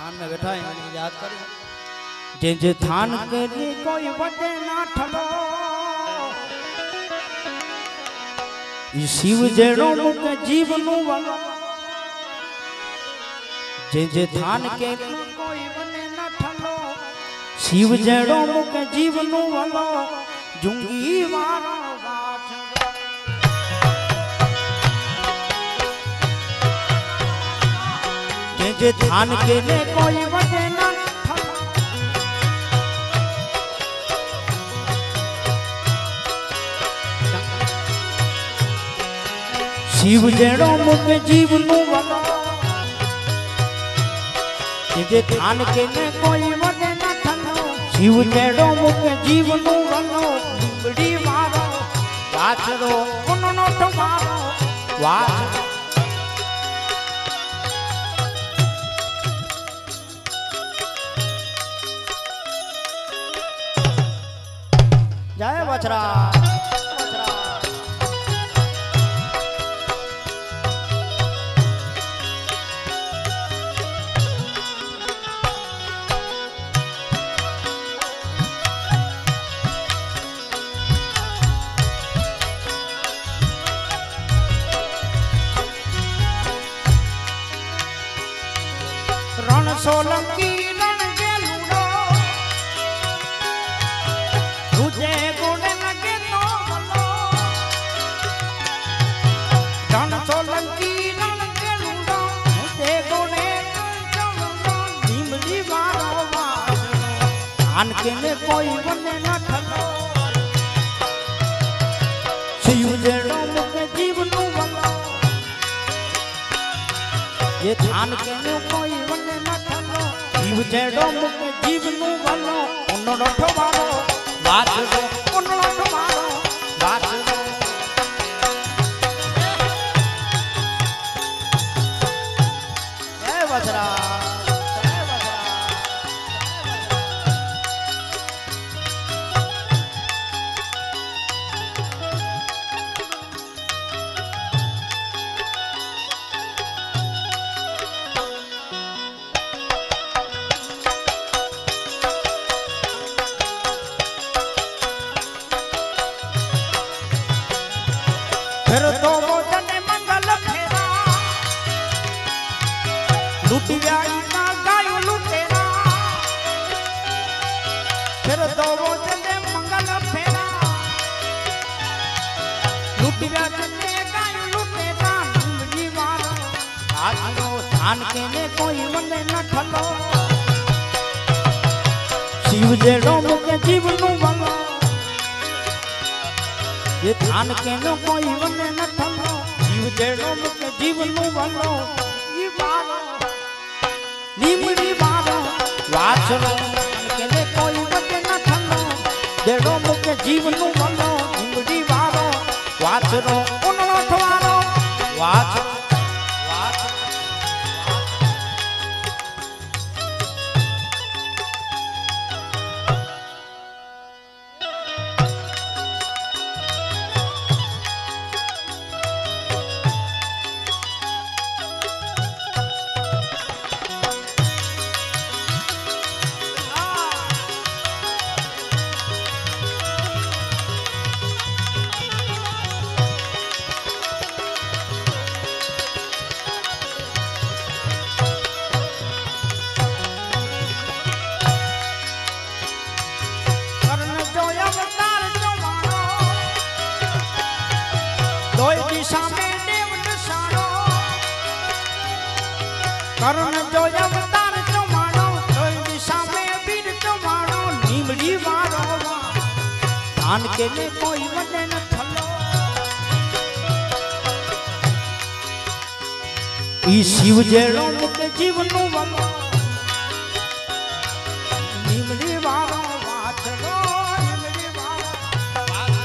थान में बैठा है, इन्होंने याद करो जे जे थान के कोई बटे ना ठलो ई शिव जेड़ो मुक जीवनु वाला जे जे थान के कोई बटे ना ठलो शिव जेड़ो मुक जीवनु वाला जुंगी वारो वाछड़ो जे थान के ले कोई बटे ना ठलो शिव जेड़ो मुख जीवनु वाला जे थान के ले कोई बटे ना ठलो शिव जेड़ो मुख जीवनु वाला डुंगड़ी मारो वाछड़ो उननो ठमारो वाछड़ो जय वछरा रण सोलंकी थान के ले कोई बटे ना ठलो शिव जेड़ो मुख जीवनु वाला ये थान के ले कोई बटे ना ठलो शिव जेड़ो मुख जीवनु वाला उन्नो ठो वालो वाछड़ो उन्नो ठो वालो वाछड़ो जय वछरा फिर तो मोचन मंगल फेरा लुटिया ना गायो लुटेरा फिर तो मोचन मंगल फेरा लुटिया ना गायो लुटेरा डुंगड़ी मारो वाछड़ो थान के ले कोई बटे ना ठलो शिव जेड़ो मुख जीवनु वाला ये थान के नो कोई बने ना ठलो शिव जेड़ो मुख जीवनु वालो ई वालो नीमड़ी वालो वाछड़ो थान के ले कोई बने ना ठलो जेड़ो मुख जीवनु वालो नीमड़ी वालो वाछड़ो उनलो ठवारो वाछड़ो करण जो अवतार चौमाणो दिशा में बीर चौमाणो नीमड़ी वारो थान के ले कोई बटे ना ठलो ई शिव जेड़ो मुख जीवनु वालो नीमड़ी वारो वाछड़ो नीमड़ी वारो वाछड़ो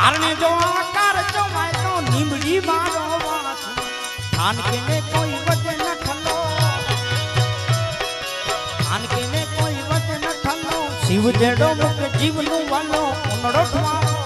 धारने जो आकार चौमाय तो निमड़ी वारो वाछो धान के में कोई वजन ठलो धान के में कोई वजन ठलो शिव जेडो मुख जीवनु वालो उनड़ो ठवारो